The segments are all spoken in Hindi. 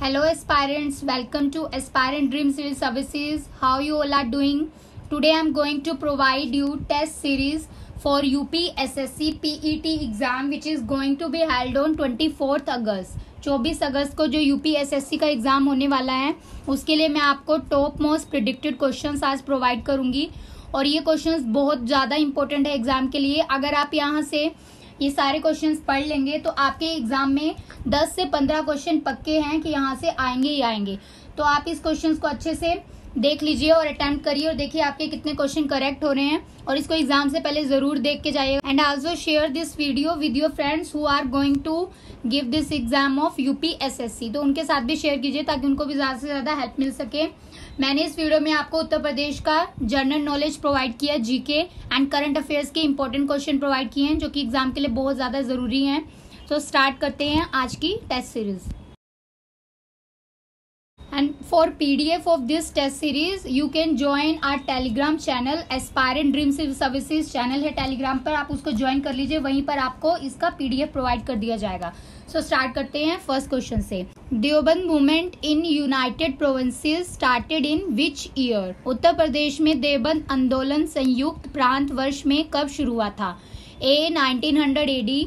Hello aspirants, welcome to Aspirant Dream Series Services. How you all are doing? Today I am going to provide you test series for UP SSC PET exam which is going to be held on 24th August. 24 अगस्त को जो यूपी एसएससी का एग्जाम होने वाला है उसके लिए मैं आपको टॉप मोस्ट प्रिडिक्टेड क्वेश्चंस आज प्रोवाइड करूंगी और ये क्वेश्चंस बहुत ज़्यादा इंपॉर्टेंट है एग्जाम के लिए. अगर आप यहाँ से ये सारे क्वेश्चंस पढ़ लेंगे तो आपके एग्जाम में 10 से 15 क्वेश्चन पक्के हैं कि यहाँ से आएंगे ही आएंगे. तो आप इस क्वेश्चन को अच्छे से देख लीजिए और अटेम्प्ट करिए और देखिए आपके कितने क्वेश्चन करेक्ट हो रहे हैं और इसको एग्जाम से पहले जरूर देख के जाइए. And also share this video with your friends who are going to give this exam of UPSSC. तो उनके साथ भी शेयर कीजिए ताकि उनको भी ज़्यादा से ज़्यादा हेल्प मिल सके. मैंने इस वीडियो में आपको उत्तर प्रदेश का जनरल नॉलेज प्रोवाइड किया, जीके एंड करंट अफेयर्स के इंपॉर्टेंट क्वेश्चन प्रोवाइड किए हैं जो कि एग्जाम के लिए बहुत ज़्यादा ज़रूरी हैं. तो स्टार्ट करते हैं आज की test series. And for PDF of this test series, you can join our Telegram channel, Aspirant Dream Services channel है Telegram पर, आप उसको join कर लीजिए. वहीं पर आपको इसका PDF provide कर दिया जाएगा. So start करते हैं first question से. Deoband movement in United Provinces started in which year? उत्तर प्रदेश में देवबंद आंदोलन संयुक्त प्रांत वर्ष में कब शुरू हुआ था? A 1900 AD,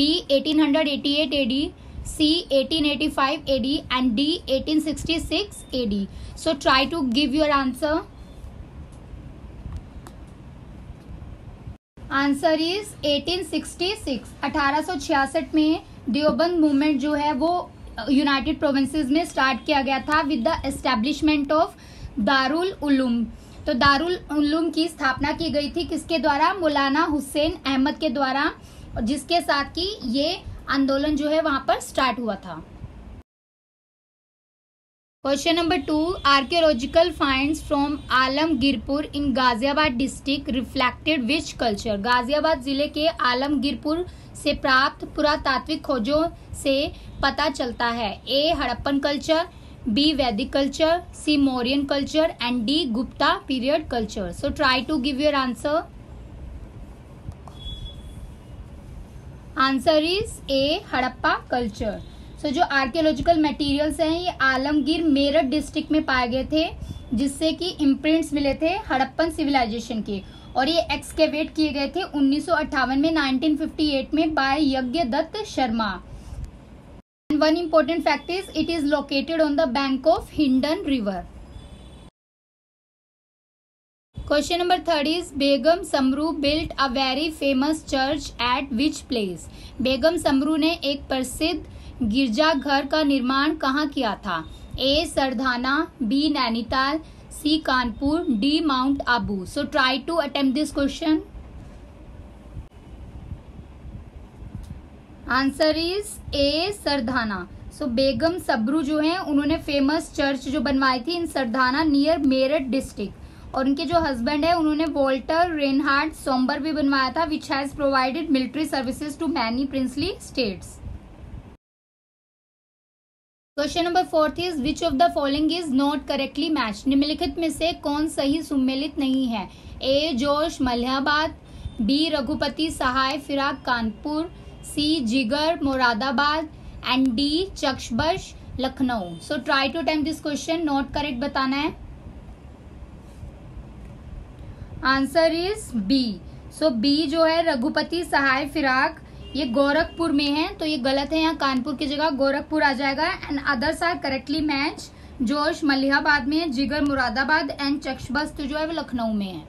B 1888 AD, C 1885 AD and D 1866 AD. So try to give your answer. Answer is 1866. 1866 में देवबंद मूवमेंट जो है वो यूनाइटेड प्रोविंसेस में स्टार्ट किया गया था with the establishment of Darul Uloom. तो दारुल उलूम की स्थापना की गई थी किसके द्वारा? मौलाना हुसैन अहमद के द्वारा, जिसके साथ कि ये आंदोलन जो है वहां पर स्टार्ट हुआ था. Question number 2. Archaeological finds from Alamgirpur in Ghaziabad district reflected which culture? Ghaziabad जिले के आलमगीरपुर से प्राप्त पुरातात्विक खोजों से पता चलता है. A Harappan culture, B Vedic culture, C Mauryan culture and D Gupta period culture. So try to give your answer. Answer is A Harappa culture. So जो आर्कियोलॉजिकल मटेरियल्स हैं ये आलमगीर मेरठ डिस्ट्रिक्ट में पाए गए थे जिससे कि इम्प्रिंट्स मिले थे हड़प्पन सिविलाइजेशन के और ये एक्सकेवेट किए गए थे 1958 में 1958 में by Yagyadatt Sharma. And one important fact is it is located on the bank of Hindon river. Question number 3 is Begum Samru built a very famous church at which place? Begum Samru ने एक प्रसिद्ध गिरजाघर का निर्माण कहाँ किया था? A Sardhana, B Nainital, C Kanpur, D Mount Abu. So try to attempt this question. Answer is A Sardhana. So Begum Samru जो है उन्होंने फेमस चर्च जो बनवाई थी in Sardhana near Meerut district और उनके जो हस्बैंड है उन्होंने वॉल्टर रेनहार्ड सोमबर भी बनवाया था which has provided military services to many princely states. Question number 4 is which of the following is not correctly match? निम्नलिखित में से कौन सही सुमेलित नहीं है? ए जोश मलिहाबाद, बी रघुपति सहाय फिराक Kanpur, C Jigar Moradabad and D चक्षबश Lucknow. So try to attempt this question. Not correct बताना है. Answer is B. So B जो है रघुपति सहाय फिराक ये गोरखपुर में है तो ये गलत है. यहाँ कानपुर की जगह गोरखपुर आ जाएगा. And others are correctly match. Josh Malihabad में है, जिगर मुरादाबाद एंड चक्षबस्त जो है वो लखनऊ में है.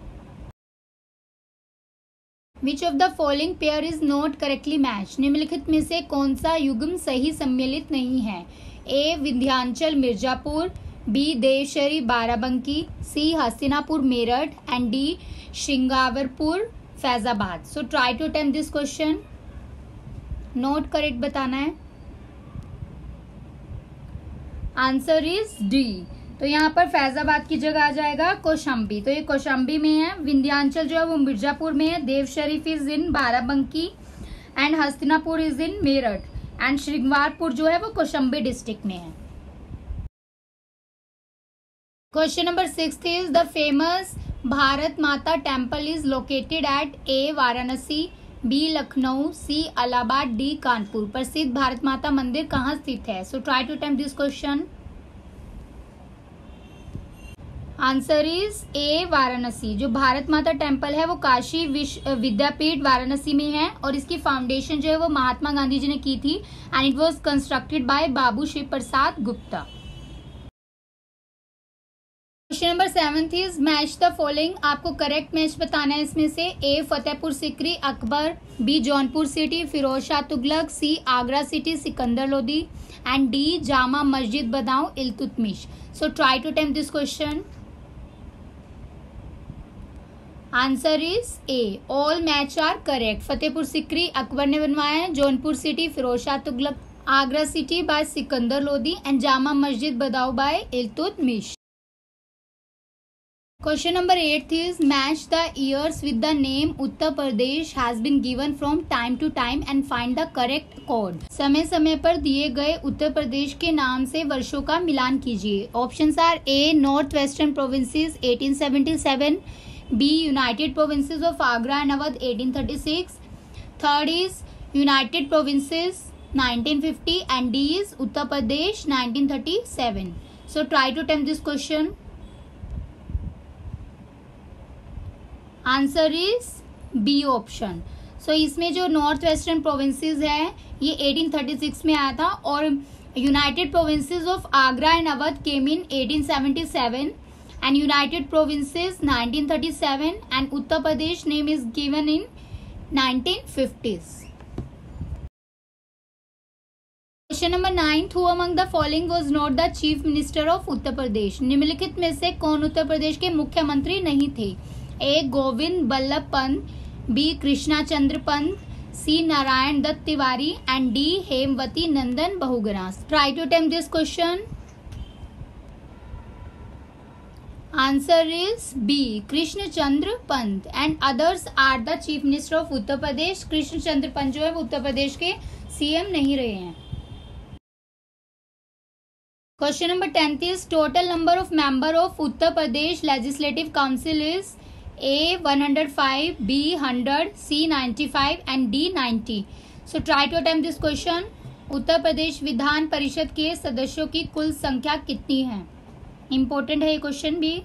Which of the following pair is not correctly match? निम्नलिखित में से कौन सा युग्म सही सम्मिलित नहीं है? A Vindhyachal Mirzapur, B Dewa Sharif Barabanki, C Hastinapur Meerut and D Shringverpur Faizabad. So try to attempt this question. Not correct बताना है. Answer is D. तो यहाँ पर फैजाबाद की जगह आ जाएगा कौशाम्बी. तो ये कौशाम्बी में है. विंध्यांचल जो है वो मिर्जापुर में है. Dewa Sharif is in Barabanki and Hastinapur is in Meerut and Shringverpur जो है वो कौशाम्बी डिस्ट्रिक्ट में है. Question number 6 is the famous Bharat Mata temple is located at A Varanasi, B Lucknow, C Allahabad, D Kanpur. प्रसिद्ध भारत माता मंदिर कहाँ स्थित है? So try to attempt this question. Answer is A Varanasi. जो भारत माता टेम्पल है वो काशी विद्यापीठ वाराणसी में है और इसकी फाउंडेशन जो है वो महात्मा गांधी जी ने की थी and it was constructed by Babu Shri Prasad Gupta. Question number 7 is match the following. आपको करेक्ट मैच बताना है इसमें से। A Fatehpur Sikri Akbar, B Jaunpur city Firoz Shah Tughlaq, C Agra city Sikandar Lodi and D Jama Masjid Badaun Iltutmish. So try to attempt this question. Answer is A. All match are correct. Fatehpur Sikri Akbar ने बनवाया है, Jaunpur city Firoz Shah Tughlaq, Agra city by Sikandar Lodi and Jama Masjid Badaun by Iltutmish. Question number 8 is match the years with the name Uttar Pradesh has been given from time to time and find the correct code. समय समय पर दिए गए उत्तर प्रदेश के नाम से वर्षों का मिलान कीजिए। Options are A north western provinces 1877, B United provinces of Agra and Awadh 1836, third is United provinces 1950 and D is Uttar Pradesh 1937। So try to attempt this question. Answer is B option. सो इसमें जो नॉर्थ वेस्टर्न प्रोविंसेस है ये 1836 में आया था और United provinces of Agra and Awadh came in 1877 and United Provinces 1937 and Uttar Pradesh name is given in 1950s. Question number 9, who among the following was not the Chief Minister of Uttar Pradesh? निम्नलिखित में से कौन उत्तर प्रदेश के मुख्यमंत्री नहीं थे? A Govind Ballabh Pant, B Krishna Chandra Pant, C Narayan Dutt Tiwari and D Hemvati Nandan Bahuguna. Try to attempt this question. Answer is B Krishna Chandra Pant and others are the chief minister of Uttar Pradesh. Krishna Chandra Pant जो है वो उत्तर प्रदेश के सीएम नहीं रहे हैं। Question number 10 is total number of member of Uttar Pradesh legislative council is A 105, B 100, C 95 and D 90। So try to attempt this question. Uttar Pradesh Vidhan Parishad के सदस्यों की कुल संख्या कितनी है? इम्पोर्टेंट है ये क्वेश्चन भी।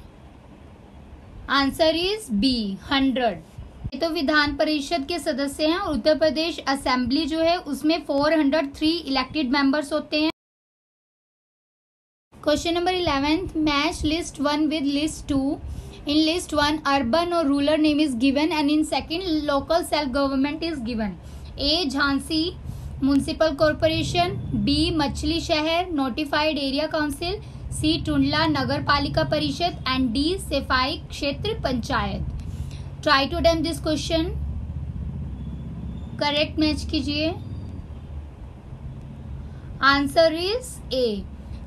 Answer is B 100। ये तो विधान परिषद के सदस्य हैं और उत्तर प्रदेश असेंबली जो है उसमें 403 इलेक्टेड मेंबर्स होते हैं। Question number 11 match list 1 with list 2। In list 1 urban और rural name is given and in second local self government is given. A Jhansi municipal corporation, B Machhli Shahar notified area council, C Tundla नगर पालिका परिषद एंड डी सफाई क्षेत्र panchayat. Try to attempt this question. Correct match कीजिए। Answer is A.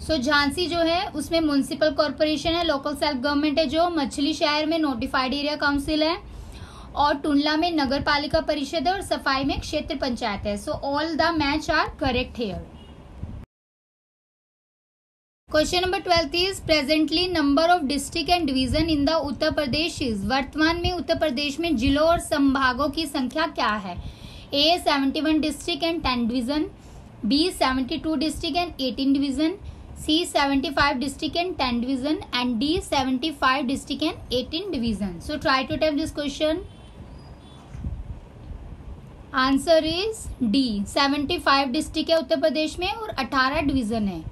So Jhansi जो है उसमें म्युनिसिपल कॉरपोरेशन है, लोकल सेल्फ गवर्नमेंट है, जो मछली शहर में नोटिफाइड एरिया काउंसिल है और टुंडला में नगर पालिका परिषद है और सफाई में क्षेत्र पंचायत है। So all the match are correct here. Question number 12 is presently number of district and division in the Uttar Pradesh is. वर्तमान में उत्तर प्रदेश में जिलों और संभागों की संख्या क्या है? A 71 district and 10 division, B 72 district and 18 division, C 75 district and 10 division and D 75 district and 18 division. So try to attempt this question. Answer is D. 75 district है उत्तर प्रदेश में और 18 डिवीजन है।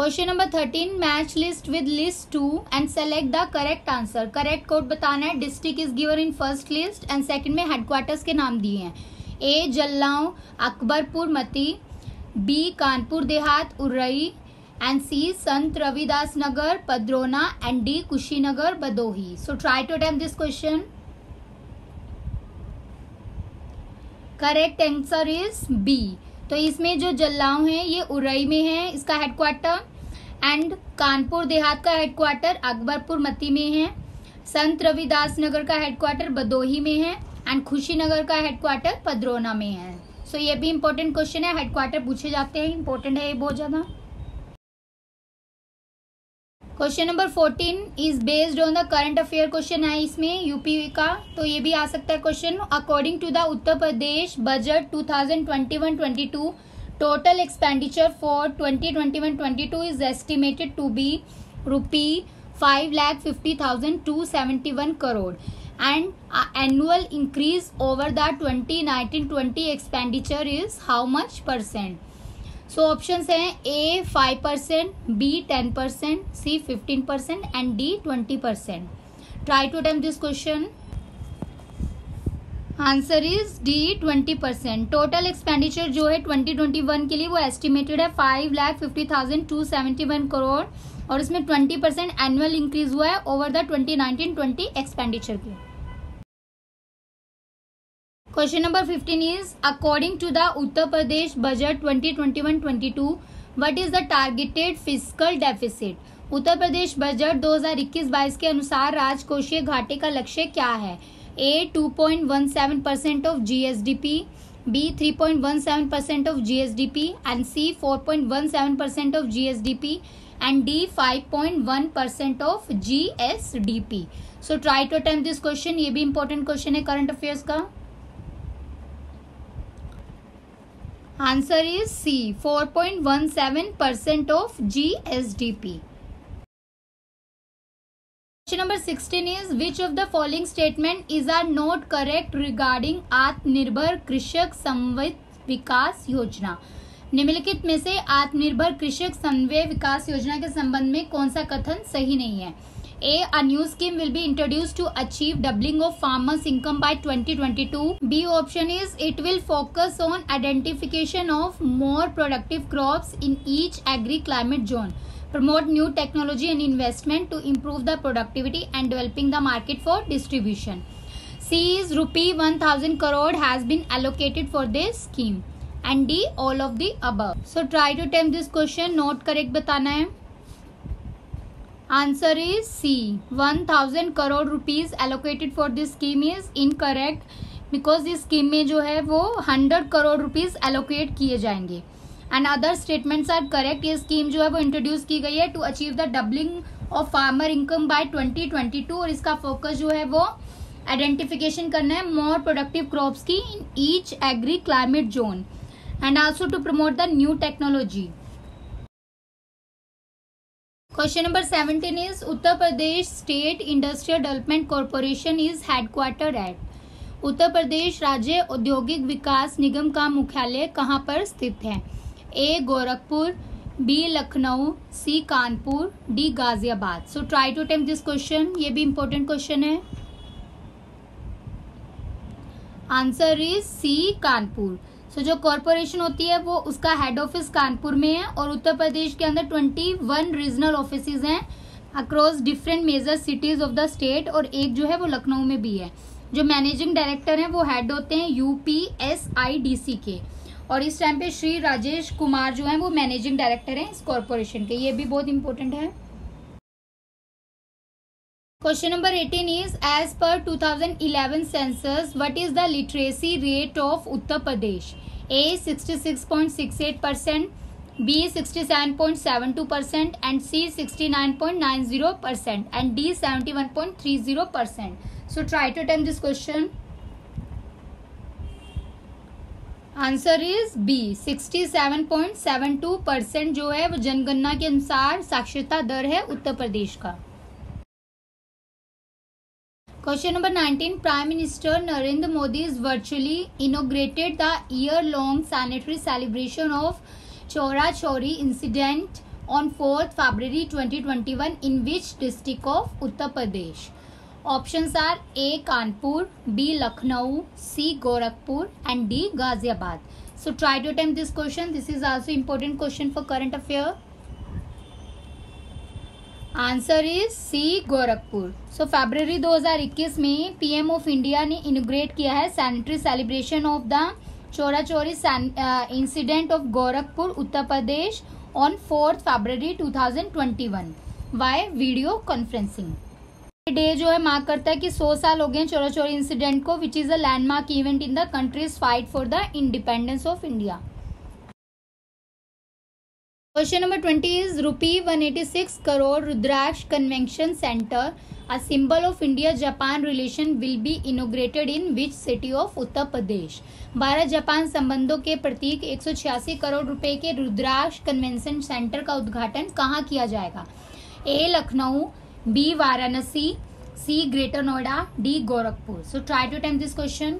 Question number 13 match list with list 2 and select the correct answer. Correct code बताना है। District is given in first list and second में हेडक्वार्टर्स के नाम दिए हैं। ए जल्लाओं अकबरपुर मती, B Kanpur Dehat उर्रई and C Sant Ravidas Nagar Padrauna and D Kushinagar Bhadohi. So try to attempt this question. Correct answer is B. तो इसमें जो जल्लाओं हैं ये उरई में है इसका हेडक्वार्टर एंड कानपुर देहात का हेडक्वार्टर अकबरपुर मती में है, संत रविदास नगर का हेडक्वार्टर बदोही में है एंड खुशीनगर का हेडक्वार्टर पद्रोना में है। सो ये भी इम्पोर्टेंट क्वेश्चन है। हेडक्वार्टर पूछे जाते हैं, इम्पोर्टेंट है ये बहुत ज़्यादा। Question number 14 is based on the current affair question है इसमें यूपी का, तो ये भी आ सकता है question. According to the Uttar Pradesh budget 2021-22 total expenditure for 2021-22 is estimated to be ₹5,50,271 crore and annual increase over the 2019-20 expenditure is how much percent? So options हैं A 5%, B 10%, C 15% and D 20%. Try to attempt this question. Answer is D 20%। Total expenditure जो है 2021 के लिए वो एस्टिमेटेड है 5,50,271 crore और इसमें 20% एनुअल इंक्रीज हुआ है ओवर द 2019-20 एक्सपेंडिचर के। Question number 15 is according to the Uttar Pradesh budget 2021-22 what is the targeted fiscal deficit? Uttar Pradesh budget 2021-22 के अनुसार राजकोषीय घाटे का लक्ष्य क्या है? A 2.17% of GSDP, B 3.17% of GSDP and C 4.17% of GSDP and D 5.1% of GSDP. So try to attempt this question. ये भी important question है current affairs का। Answer is C 4.17% of GSDP. Question number 16 is which of the following statement is are not correct regarding आत्मनिर्भर कृषक समन्वय विकास योजना? निम्नलिखित में से आत्मनिर्भर कृषक समन्वय विकास योजना के संबंध में कौन सा कथन सही नहीं है? A. A new scheme will be introduced to achieve doubling of farmers' income by 2022. B option is it will focus on identification of more productive crops in each agri-climate zone, promote new technology and investment to improve the productivity and developing the market for distribution. C is ₹1,000 crore has been allocated for this scheme, and D all of the above. So try to attempt this question. Not correct बताना है. Answer is C. 1,000 crore rupees allocated for this scheme is incorrect because this scheme में जो है वो 100 crore rupees allocate किए जाएंगे and other statements are correct. ये scheme जो है वो introduce की गई है to achieve the doubling of farmer income by 2022 और इसका focus जो है वो identification करना है more productive crops की in each agri climate zone and also to promote the new technology. Question number 17 is Uttar Pradesh State Industrial Development Corporation is headquartered at? उत्तर प्रदेश राज्य औद्योगिक विकास निगम का मुख्यालय कहाँ पर स्थित है? A Gorakhpur, B Lucknow, C Kanpur, D Ghaziabad. So try to attempt this question. ये भी important question है. Answer is C Kanpur. तो जो कॉरपोरेशन होती है वो उसका हेड ऑफिस कानपुर में है और उत्तर प्रदेश के अंदर 21 रीजनल ऑफिसेज हैं across different major cities of the state और एक जो है वो लखनऊ में भी है। जो मैनेजिंग डायरेक्टर हैं वो हेड होते हैं UPSIDC के और इस टाइम पे श्री राजेश कुमार जो हैं वो मैनेजिंग डायरेक्टर हैं इस कॉरपोरेशन के। ये भी बहुत इंपॉर्टेंट है। Question number 18 is as per 2011 census what is the literacy rate of Uttar Pradesh? A 66.68%, B 67.72% and C 69.90% and D 71.30%. So try to attempt this question. Answer is B 67.72% जो है वो जनगणना के अनुसार साक्षरता दर है उत्तर प्रदेश का। Question number 19. Prime Minister Narendra Modi is virtually inaugurated the year-long sanitary celebration of Chora Chori incident on 4th February 2021 in which district of Uttar Pradesh? Options are A. Kanpur, B. Lucknow, C. Gorakhpur and D. Ghaziabad. So try to attempt this question. This is also important question for current affairs. Answer is C Gorakhpur. So फरवरी 2021 में पीएम ऑफ इंडिया ने इनोग्रेट किया है sanitary celebration of the Chaura Chauri incident of Gorakhpur Uttar Pradesh on 4 फरवरी 2021 बाय वीडियो कॉन्फ्रेंसिंग। डे जो है मार्क करता है कि 100 साल हो गए चोरा चोरी इंसिडेंट को which is a landmark event in the country's fight for the independence of India. Question number 20 is ₹186 crore Rudraksh Convention Center, a symbol of India-Japan relation, will be inaugurated in which city of Uttar Pradesh? Bharat Japan संबंधों के प्रतीक 186 करोड़ रुपए के रुद्राक्ष कन्वेंशन सेंटर का उद्घाटन कहाँ किया जाएगा? A Lucknow, B Varanasi, C greater Noida, D Gorakhpur. So try to attempt this question.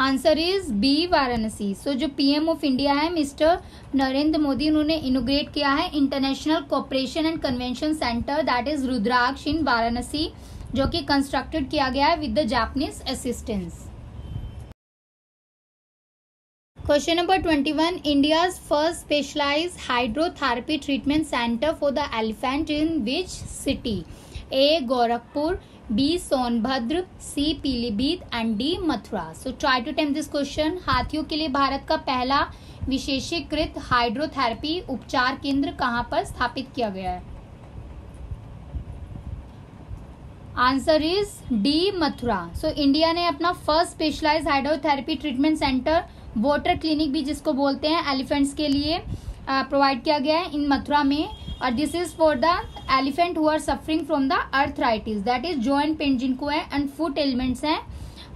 Answer is B Varanasi. So जो पीएम ऑफ इंडिया है मिस्टर नरेंद्र मोदी, उन्होंने इनोग्रेट किया है international cooperation and convention centre that is Rudraksh in Varanasi, जो कि कंस्ट्रक्टेड किया गया है with the Japanese assistance. Question number 21, India's first specialised hydrotherapy treatment centre for the elephant in which city? A Gorakhpur, B Sonbhadra, C Pilibhit and D Mathura. So try to attempt this question. हाथियों के लिए भारत का पहला विशेषीकृत हाइड्रोथेरेपी उपचार केंद्र कहाँ पर स्थापित किया गया है? Answer is D Mathura. So India ने अपना first specialised hydrotherapy treatment centre, water clinic भी जिसको बोलते हैं, एलिफेंट्स के लिए प्रोवाइड किया गया है इन मथुरा में. और this is for the elephant who are suffering from the arthritis, that is joint pain जिनको है, एंड फूट एलिमेंट्स हैं.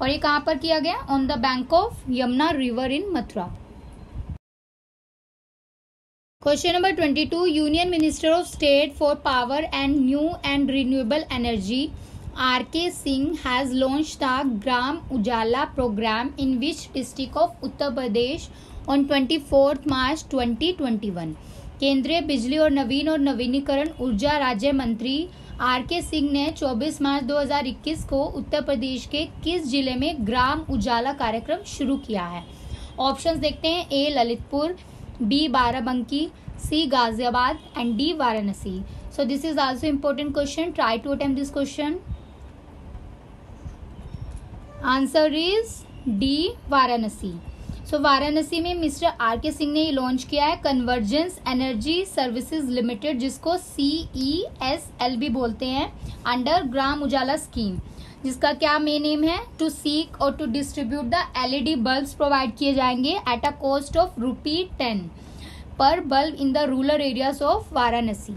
और ये कहाँ पर किया गया? On the bank of Yamuna river in Mathura. Question number 22, union minister of state for power and new and renewable energy RK Singh has launched the Gram Ujala programme in which district of Uttar Pradesh on 24 March 2021. केंद्रीय बिजली और नवीनीकरण ऊर्जा राज्य मंत्री आरके सिंह ने 24 मार्च 2021 को उत्तर प्रदेश के किस जिले में ग्राम उजाला कार्यक्रम शुरू किया है? ऑप्शंस देखते हैं. A Lalitpur, B Barabanki, C Ghaziabad and D Varanasi. So this is also important question. Try to attempt this question. Answer is D Varanasi. So Varanasi में मिस्टर आर के सिंह ने ये लॉन्च किया है कन्वर्जेंस एनर्जी सर्विसेज लिमिटेड, जिसको CESL भी बोलते हैं, अंडर ग्राम उजाला स्कीम, जिसका क्या मेन एम है? टू सीक और to distribute the LED bulbs provide किए जाएंगे at a cost of ₹10 per bulb in the rural areas of Varanasi.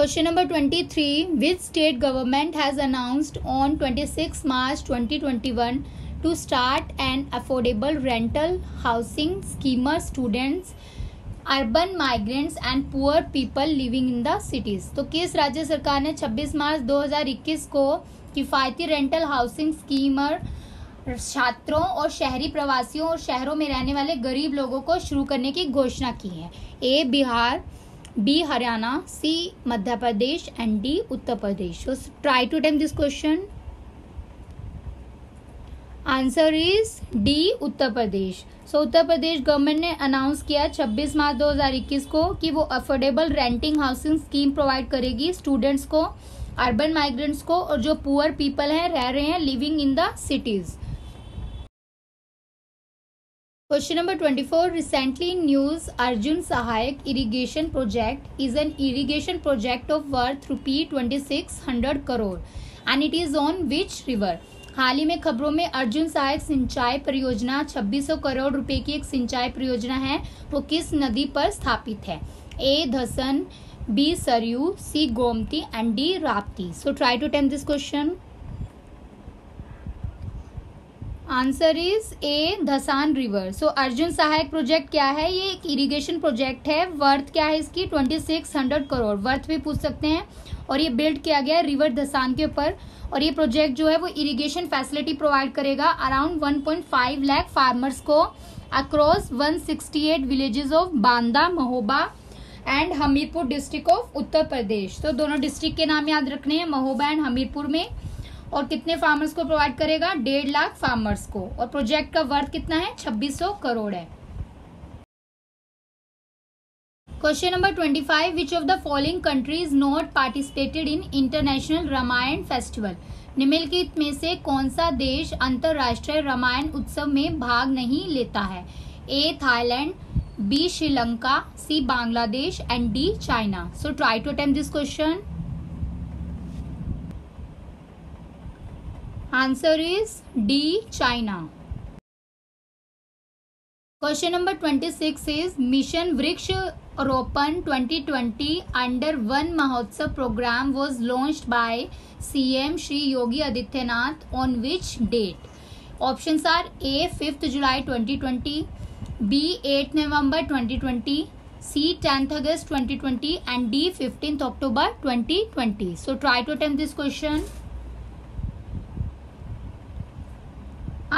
Question number 23, which state government has announced on 26 March 2021 to start an affordable rental housing scheme for students, urban migrants and poor people living in the cities? तो किस राज्य सरकार ने 26 मार्च 2021 को किफ़ायती रेंटल हाउसिंग स्कीम छात्रों और शहरी प्रवासियों और शहरों में रहने वाले गरीब लोगों को शुरू करने की घोषणा की है? A Bihar, B Haryana, C Madhya Pradesh and D Uttar Pradesh. So try to attempt this question. Answer is D Uttar Pradesh. So Uttar Pradesh government ने अनाउंस किया 26 मार्च 2021 को कि वो affordable renting housing scheme provide करेगी स्टूडेंट्स को, अर्बन माइग्रेंट्स को और जो पुअर पीपल हैं, रह रहे हैं living in the cities. Question number 24, recently in news Arjun सहायक irrigation project is an irrigation project of worth ₹2600 crore and it is on which river? हाल ही में खबरों में अर्जुन सहायक सिंचाई परियोजना 2600 करोड़ रुपए की एक सिंचाई परियोजना है, वो किस नदी पर स्थापित है? A Dhasan, B Saryu, C Gomti and D Rapti. So try to attempt this question. Answer is A Dhasan river. So Arjun Sahayak project क्या है? ये एक इरिगेशन प्रोजेक्ट है. वर्थ क्या है इसकी? 2600 करोड़. वर्थ भी पूछ सकते हैं. और ये बिल्ड किया गया है रिवर धसान के ऊपर. और ये प्रोजेक्ट जो है वो इरिगेशन फैसिलिटी प्रोवाइड करेगा अराउंड 1.5 लाख फार्मर्स को across 168 villages of Banda, Mahoba and Hamirpur district of Uttar Pradesh. तो दोनों डिस्ट्रिक्ट के नाम याद रखने हैं, महोबा एंड हमीरपुर में. और कितने फार्मर्स को प्रोवाइड करेगा? 1.5 लाख फार्मर्स को. और प्रोजेक्ट का वर्थ कितना है? 2600 करोड़ है. Question number 25, which of the following countries not participated in international Ramayan festival? निम्नलिखित में से कौन सा देश अंतर्राष्ट्रीय रामायण उत्सव में भाग नहीं लेता है? A Thailand, B Sri Lanka, C Bangladesh and D China. So try to attempt this question. Answer is D China. Question number 26 is mission वृक्ष Ropan 2020 under Van Mahotsav programme was launched by CM Shri Yogi Adityanath on which date. Options are A 5 July 2020, B 8 November 2020, C 10th August 2020 and D 15th October 2020. So try to attempt this question.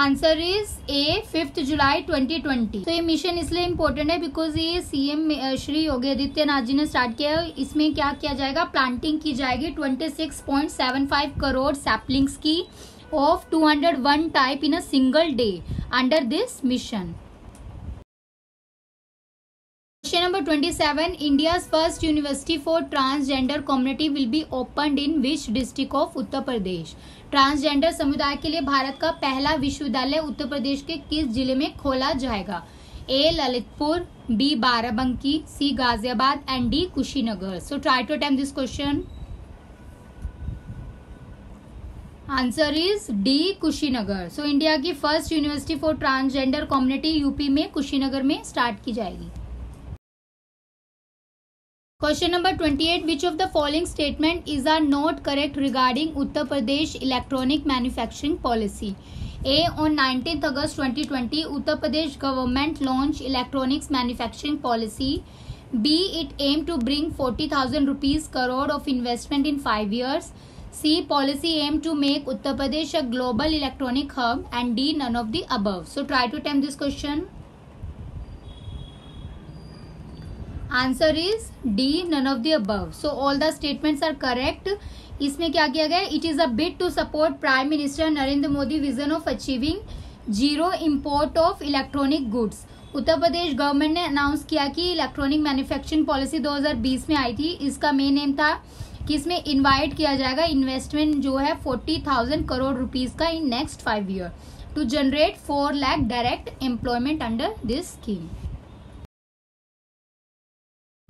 Answer is A 5th July 2020. So ये मिशन इसलिए इम्पोर्टेंट है बिकॉज ये सीएम श्री योगी आदित्यनाथ जी ने स्टार्ट किया है. इसमें क्या किया जाएगा, प्लांटिंग की जाएगी 26.75 करोड़ सैपलिंग्स की of 201 type in a single day under this mission. Question number 27. India's first university for transgender community will be opened in which district of Uttar Pradesh? Transgender समुदाय के लिए भारत का पहला विश्वविद्यालय उत्तर प्रदेश के किस जिले में खोला जाएगा? A Lalitpur, B Barabanki, C Ghaziabad and D Kushinagar. So try to attempt this question. Answer is D Kushinagar. So India की first university for transgender community UP में कुशीनगर में स्टार्ट की जाएगी. Question number 28. Which of the following statement is are not correct regarding Uttar Pradesh electronic manufacturing policy. A on 19 अगस्त 2020 Uttar Pradesh government launch electronics manufacturing policy. B it aim to bring 40,000 rupees crore of investment in 5 years. C policy aim to make Uttar Pradesh a global electronic hub and D none of the above. So try to attempt this question. Answer is D none of the above. So all the statements are correct. इसमें क्या किया गया, it is a bid to support prime minister Narendra Modi vision of achieving 0 import of electronic goods. Uttar Pradesh government ने अनाउंस किया कि इलेक्ट्रॉनिक मैन्युफैक्चरिंग पॉलिसी 2020 में आई थी. इसका मेन एम था कि इसमें इन्वाइट किया जाएगा इन्वेस्टमेंट जो है 40,000 करोड़ रुपीज का in next 5 year to generate 4 lakh direct employment under this scheme.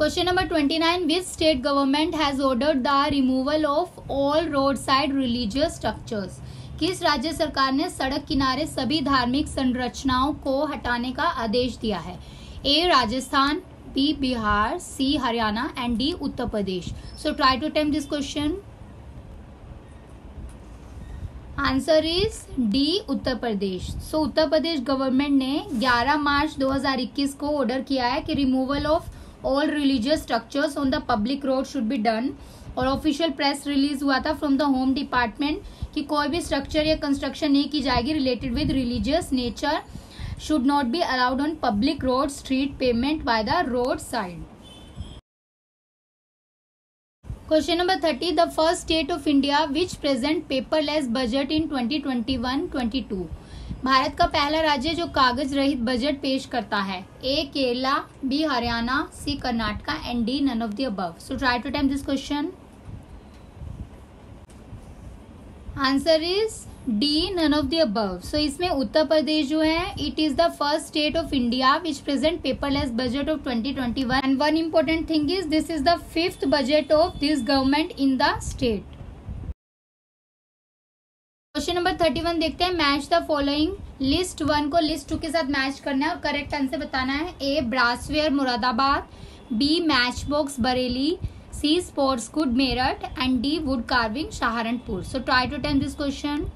Question number 29. Which state government has ordered the removal of all roadside religious structures? किस राज्य सरकार ने सड़क किनारे सभी धार्मिक संरचनाओं को हटाने का आदेश दिया है? A Rajasthan, B Bihar, C Haryana and D Uttar Pradesh. So try to attempt this question. Answer is D Uttar Pradesh. So Uttar Pradesh government ने 11 मार्च 2021 को ऑर्डर किया है कि removal of All religious structures on the public road should be done. और ऑफिशियल प्रेस रिलीज हुआ था फ्रॉम द होम डिपार्टमेंट कि कोई भी स्ट्रक्चर या कंस्ट्रक्शन नहीं की जाएगी related with religious nature should not be allowed on public road street payment by the road side. Question number 30. The first state of India which present paperless budget in 2021-22. Bharat का पहला राज्य जो कागज रहित बजट पेश करता है. A Kerala, B Haryana, C Karnataka and D none of the above. So try to attempt this question. Answer is D none of the above. So इसमें उत्तर प्रदेश जो है it is the first state of India which present paperless budget of 2021 and one important thing is this is the 5th budget of this government in the state. Question number 31 देखते हैं. Match the following. लिस्ट 1 को लिस्ट 2 के साथ मैच करना है और करेक्ट आंसर बताना है. A brassware Moradabad, B match box Bareilly, C sports good Meerut and D wood carving Saharanpur. So try to attempt this question.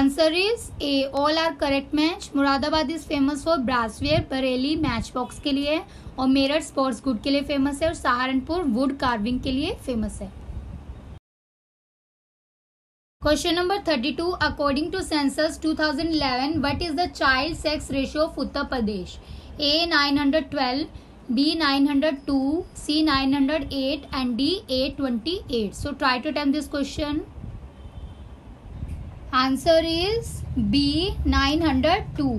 Answer is A. All are correct match. Moradabad is famous for brassware, Bareilly match box के लिए और मेरठ स्पोर्ट्स गुड के लिए फेमस है और सहारनपुर वुड कार्विंग के लिए फेमस है. Question number 32. According to census 2011 what is the child sex ratio of Uttar Pradesh. A 912, B 902, C 908 and D 828. So try to attempt this question. Answer is B 902.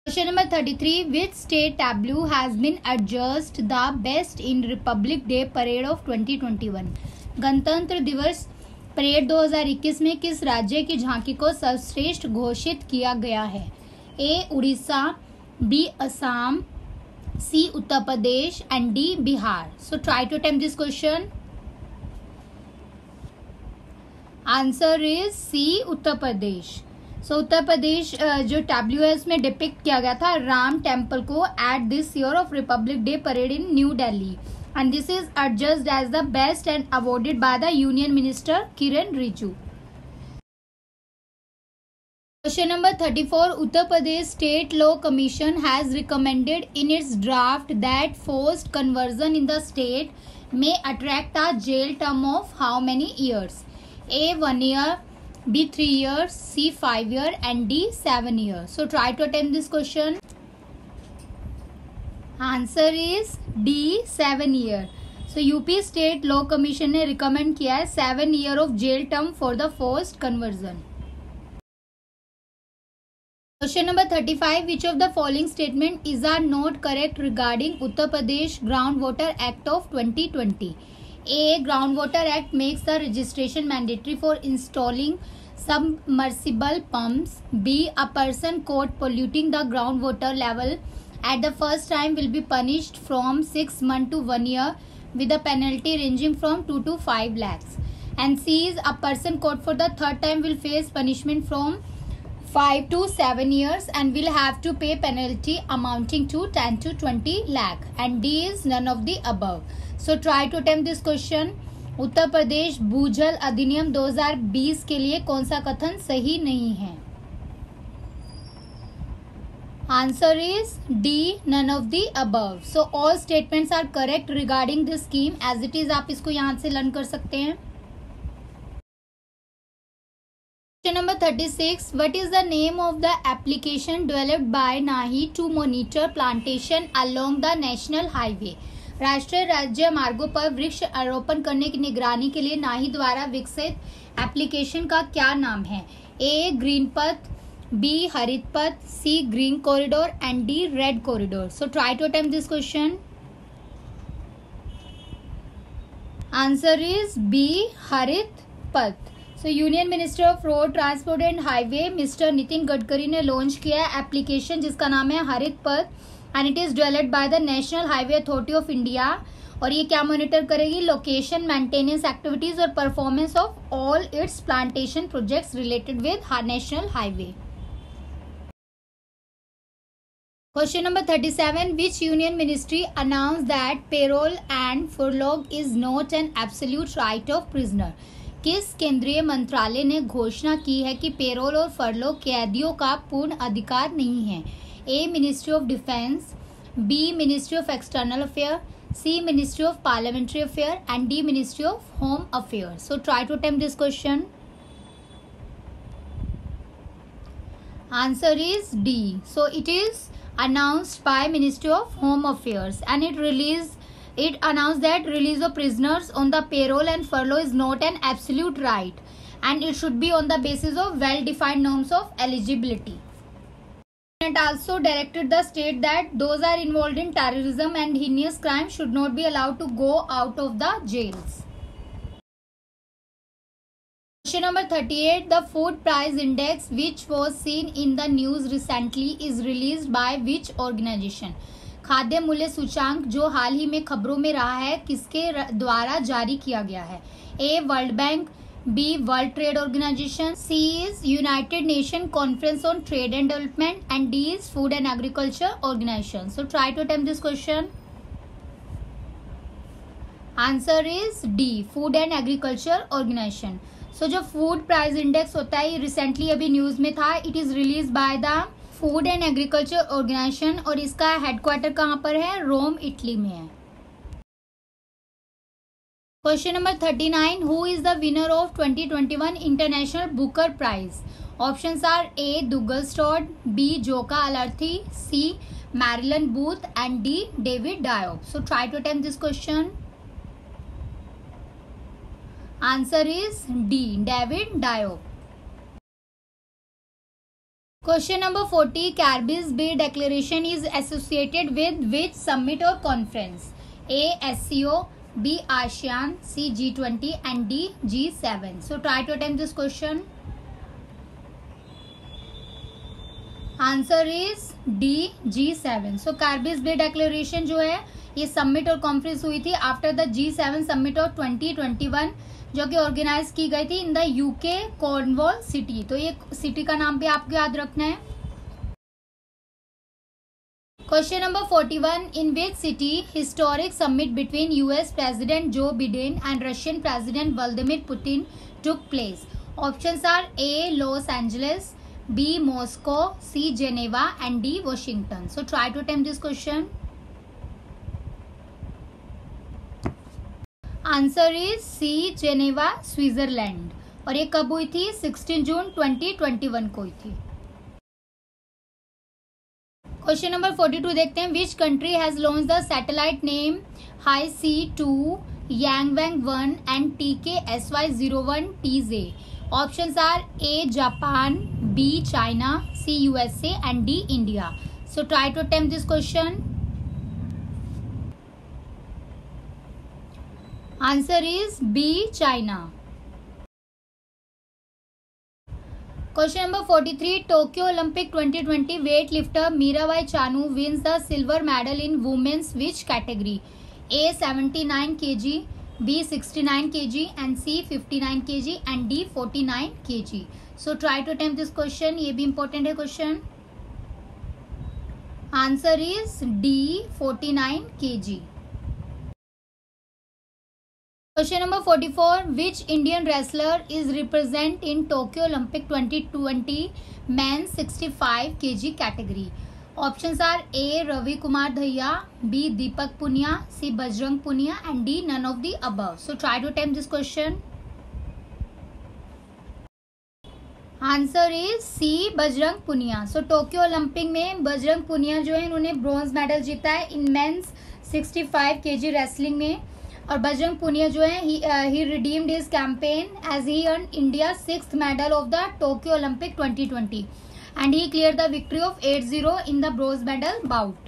Question number 33. Which state tableau has been adjust the best in republic day parade of 2021. गणतंत्र दिवस परेड 2021 में किस राज्य की झांकी को सर्वश्रेष्ठ घोषित किया गया है. A Orissa, B Assam, C Uttar Pradesh and D Bihar. So try to attempt this question. Answer is C Uttar Pradesh. So Uttar Pradesh जो टैब्ल्यू है उसमें डिपिक्ट किया गया था राम टेम्पल को at this year of republic day parade in new Delhi and this is adjudged as the best and awarded by the union minister Kiren Rijiju. Question number 34. Uttar Pradesh State Law Commission has recommended in its draft that forced conversion in the state may attract a jail term of how many years? A 1 year, B 3 years, C 5 year and D 7 years. So try to attempt this question. Answer is D 7 year. So UP state law commission ने रिकमेंड किया है 7 year of jail term for the forced conversion. Question number 35. Which of the following statement is not correct regarding Uttar Pradesh Groundwater Act of 2020? A. Groundwater Act makes the registration mandatory for installing submersible pumps. B. A person caught polluting the groundwater level at the first time will be punished from 6 months to 1 year with a penalty ranging from 2 to 5 lakhs. And C. is a person caught for the third time will face punishment from 5 to 7 years and will have to pay penalty amounting to 10 to 20 lakh and D is none of the above. So try to attempt this question. Uttar Pradesh भूजल अधिनियम 2020 के लिए कौन सा कथन सही नहीं है? Answer is D, none of the above. So all statements are correct regarding this scheme. As it is, आप इसको यहाँ से learn कर सकते हैं. Question number 36. What is the name of the application developed by NAHI to monitor plantation along the national highway? राष्ट्रीय राज्य मार्गों पर वृक्ष आरोपण करने की निगरानी के लिए नाही द्वारा विकसित एप्लीकेशन का क्या नाम है? ए ग्रीन पथ, B Harit Path, C green corridor and D red corridor. So try to attempt this question. Answer is B Harit Path. So union minister of road transport and highway mister Nitin Gadkari ने लॉन्च किया एप्लीकेशन जिसका नाम है Harit Path and it is developed by the national highway authority of India. और ये क्या मॉनिटर करेगी? लोकेशन, मेंटेनेंस एक्टिविटीज और performance of all its plantation projects related with national highway. Question number 37. Which union ministry announced that payroll and furlough is not an absolute right of prisoner? किस केंद्रीय मंत्रालय ने घोषणा की है कि पेरोल और फरलोग कैदियों का पूर्ण अधिकार नहीं है? A ministry of defence, B ministry of external affair, C ministry of parliamentary affair and D ministry of home affair. So try to attempt this question. Answer is D. So it is announced by Ministry of Home Affairs and it announced that release of prisoners on the payroll and furlough is not an absolute right and it should be on the basis of well defined norms of eligibility. It also directed the state that those are involved in terrorism and heinous crime should not be allowed to go out of the jails. Question number 38. The food price index, which was seen in the news recently, is released by which organization? खाद्य मूल्य सूचकांक जो हाल ही में खबरों में रहा है किसके द्वारा जारी किया गया है? A world bank, B world trade organisation, C is united nation conference on trade and development and D is food and agriculture organisation. So try to attempt this question. Answer is D, food and agriculture organisation. So जो फूड प्राइस इंडेक्स होता है ये रिसेंटली अभी न्यूज़ में था. It is release by the food and agriculture organisation और इसका हेडक्वार्टर कहाँ पर है? रोम, इटली में है. Question number 39. Who is the winner of 2021 International Booker Prize. Options are A. Dugalstod, B. Joka Alarthi, C. Marilyn Booth, and D. David Diop. So try to attempt this question. Answer is D. David Diop. Question number 40. Carbis Bay Declaration is associated with which summit or conference? A. SCO, B. ASEAN, C. G20, and D. G7. So try to attempt this question. Answer is D G7। So Carbis Bay declaration जो है ये समिट और कॉन्फ्रेंस हुई थी after the G7 summit of 2021 जो कि ऑर्गेनाइज की गई थी in the UK Cornwall city. तो ये सिटी का नाम भी आपको याद रखना है। Question number 41, in which city historic summit between US president Joe Biden and Russian president Vladimir Putin took place. Options are A Los Angeles, B Moscow, C Geneva and D Washington. So try to attempt this question. Answer is C Geneva Switzerland. और ये कब हुई थी? 16 जून 2021 को हुई थी। क्वेश्चन नंबर 42 देखते हैं, which country has launch the satellite name Hai C2 Yangweng 1 and TKSY01TZ। Easy. Options are A, Japan, B, China, C, USA and D, India. So try to attempt this question. Answer is B, China. Question number 43. Tokyo Olympic 2020 weightlifter Mirabai Chanu wins the silver medal in women's which category? A 79 kg, B 69 kg and C 59 kg and D 49 kg। So try to attempt this question, ये भी इंपॉर्टेंट है question. Answer is D 49 kg। Question number 44, which Indian wrestler is represent in Tokyo Olympic 2020 man 65 kg category. Options are A Ravi Kumar Dahiya, B Deepak Punia, C Bajrang Punia and D none of the above. So try to attempt this question. Answer is C Bajrang Punia. So Tokyo Olympic में बजरंग पुनिया जो है उन्होंने ब्रॉन्ज मेडल जीता है इन मेन्स 65 kg रेसलिंग में। और बजरंग पुनिया जो है he redeemed his campaign as he earn India 6th medal of the Tokyo Olympic 2020 and he clear the victory of 8-0 in the bronze medal bout.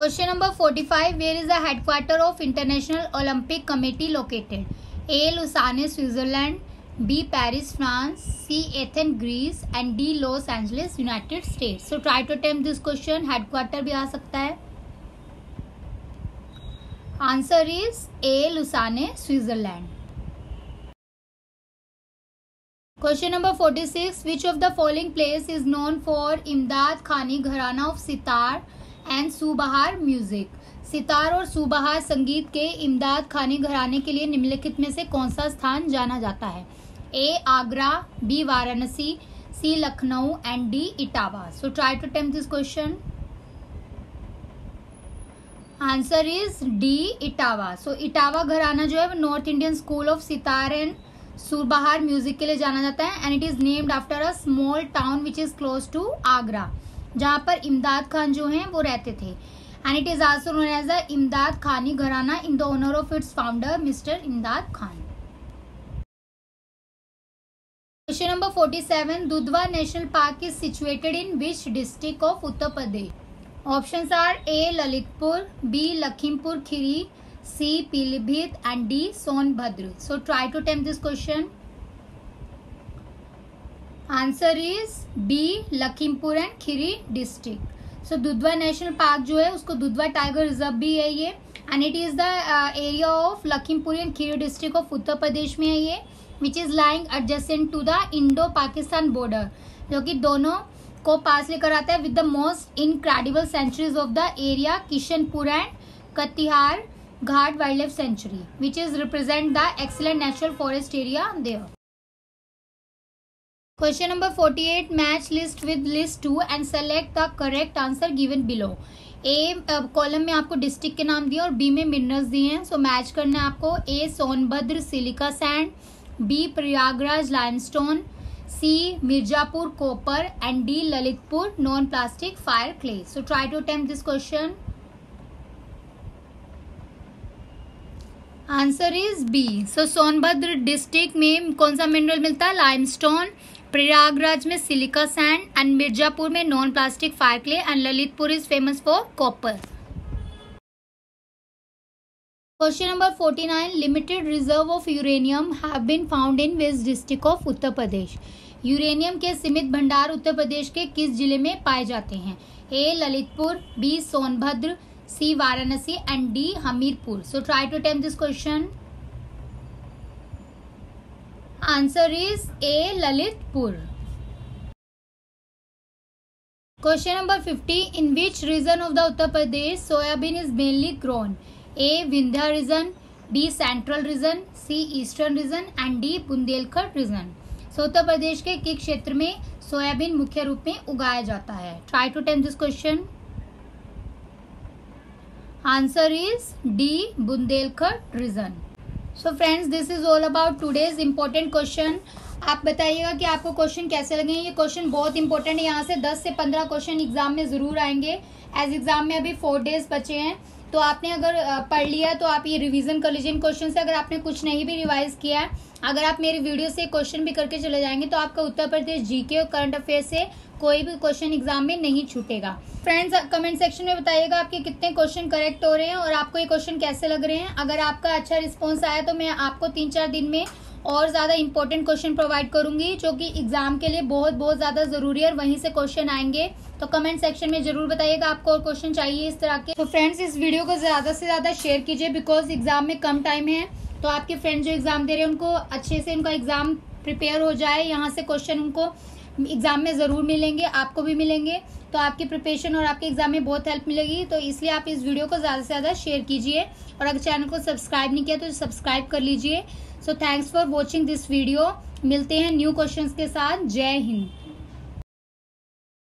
Question number 45, where is the headquarter of international Olympic committee located. A Lausanne Switzerland, B Paris France, C Athens Greece and D Los Angeles United States. So try to attempt this question, headquarter भी आ सकता है। Answer is A Lausanne Switzerland. Question number 46, which of the following place is known for Imdad Khani gharana of sitar and surbahar music. Sitar और सूबहार संगीत के इमदाद खानी घराने के लिए निम्नलिखित में से कौन सा स्थान जाना जाता है। A Agra, B Varanasi, C Lucknow and D Etawah. So try to attempt this question. Answer is D Etawah. So Etawah gharana जो है वो north Indian school of sitar and surbahar music के लिए जाना जाता है and it is named after a small town which is close to Agra जहाँ पर इमदाद खान जो हैं वो रहते थे and it is also known as a Imdad Khani gharana in the honour of its founder mister Imdad Khan. Question number 47, Dudhwa national park is situated in which district of Uttar Pradesh. Options are A Lalitpur, B Lakhimpur Kheri, C Pilibhit and D Sonbhadra. So try to attempt this question. Answer is B Lakhimpur and Kheri district. So Dudhwa national park जो है उसको दुधवा टाइगर रिजर्व भी है ये and it is the area of Lakhimpur and Kheri district of Uttar Pradesh में है ये which is lying adjacent to the Indo Pakistan border जो कि दोनों को पास लेकर आता है with the most incredible centuries of the area Kishanpur and Katihar Ghat wild life sanctuary which is represent the excellent natural forest area there. Question number 48, match list with list 2 and select the correct answer given below. A column में आपको डिस्ट्रिक्ट के नाम दिए और बी में मिनरल्स दिए हैं। सो मैच करना है आपको। A Sonbhadra silica sand, B Prayagraj limestone, C Mirzapur copper and D Lalitpur non plastic fire clay. So try to attempt this question. Answer is B. So Sonbhadra district में कौन सा मिनरल मिलता है? लाइमस्टोन। प्रयागराज में सिलिका सैंड एंड मिर्जापुर में non plastic fire clay and Lalitpur is famous for copper. Question number 49, limited reserve of uranium have been found in west district of Uttar Pradesh. Uranium के सीमित भंडार उत्तर प्रदेश के किस जिले में पाए जाते हैं? A Lalitpur, B Sonbhadra, C Varanasi and D Hamirpur. So try to attempt this question. Answer is A Lalitpur. Question number 50. In which region of the Uttar Pradesh soybean is mainly grown? A. Vindhya region, B. Central region, C. Eastern region and D. Bundelkhand region. So Uttar Pradesh के किस क्षेत्र में सोयाबीन मुख्य रूप में उगाया जाता है? Try to attempt this question. Answer is D. Bundelkhand region. So friends, this is all about today's important question. आप बताइएगा कि आपको क्वेश्चन कैसे लगे. ये क्वेश्चन बहुत इंपॉर्टेंट है. यहाँ से 10 से 15 क्वेश्चन एग्जाम में ज़रूर आएंगे. एज एग्जाम में अभी 4 डेज बचे हैं, तो आपने अगर पढ़ लिया तो आप ये रिवीजन कर लीजिए इन क्वेश्चन से. अगर आपने कुछ नहीं भी रिवाइज किया है, अगर आप मेरी वीडियो से क्वेश्चन भी करके चले जाएंगे तो आपका उत्तर प्रदेश जीके और करंट अफेयर से कोई भी क्वेश्चन एग्जाम में नहीं छूटेगा. फ्रेंड्स, कमेंट सेक्शन में बताइएगा आपके कितने क्वेश्चन करेक्ट हो रहे हैं और आपको ये क्वेश्चन कैसे लग रहे हैं. अगर आपका अच्छा रिस्पॉन्स आया तो मैं आपको 3-4 दिन में और ज़्यादा इंपॉर्टेंट क्वेश्चन प्रोवाइड करूंगी जो कि एग्जाम के लिए बहुत ज़्यादा ज़रूरी है और वहीं से क्वेश्चन आएंगे. तो कमेंट सेक्शन में जरूर बताइएगा आपको और क्वेश्चन चाहिए इस तरह के. तो फ्रेंड्स, इस वीडियो को ज़्यादा से ज़्यादा शेयर कीजिए बिकॉज एग्जाम में कम टाइम है. तो आपके फ्रेंड्स जो एग्ज़ाम दे रहे हैं उनको अच्छे से उनका एग्ज़ाम प्रिपेयर हो जाए. यहाँ से क्वेश्चन उनको एग्ज़ाम में ज़रूर मिलेंगे, आपको भी मिलेंगे. तो आपकी प्रिपरेशन और आपके एग्जाम में बहुत हेल्प मिलेगी. तो इसलिए आप इस वीडियो को ज़्यादा से ज़्यादा शेयर कीजिए और अगर चैनल को सब्सक्राइब नहीं किया तो सब्सक्राइब कर लीजिए. So thanks for watching this video. मिलते हैं न्यू क्वेश्चंस के साथ. जय हिंद.